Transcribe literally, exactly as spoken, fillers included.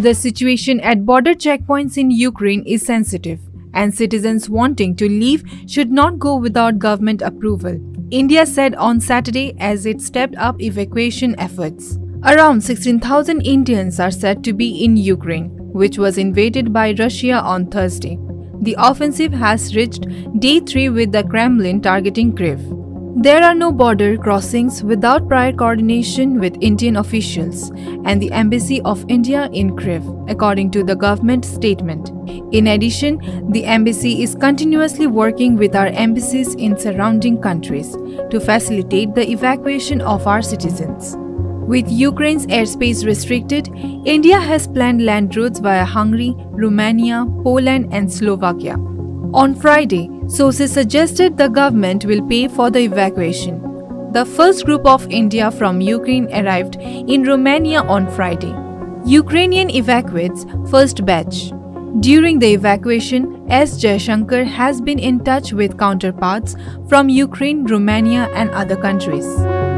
The situation at border checkpoints in Ukraine is sensitive, and citizens wanting to leave should not go without government approval, India said on Saturday as it stepped up evacuation efforts. Around sixteen thousand Indians are said to be in Ukraine, which was invaded by Russia on Thursday. The offensive has reached day three with the Kremlin targeting Kyiv. There are no border crossings without prior coordination with Indian officials and the Embassy of India in Kyiv, according to the government statement. In addition, the embassy is continuously working with our embassies in surrounding countries to facilitate the evacuation of our citizens. With Ukraine's airspace restricted, India has planned land routes via Hungary, Romania, Poland and Slovakia. On Friday, sources suggested the government will pay for the evacuation. The first group of India from Ukraine arrived in Romania on Friday. Ukrainian evacuates first batch. During the evacuation, S. Jaishankar has been in touch with counterparts from Ukraine, Romania and other countries.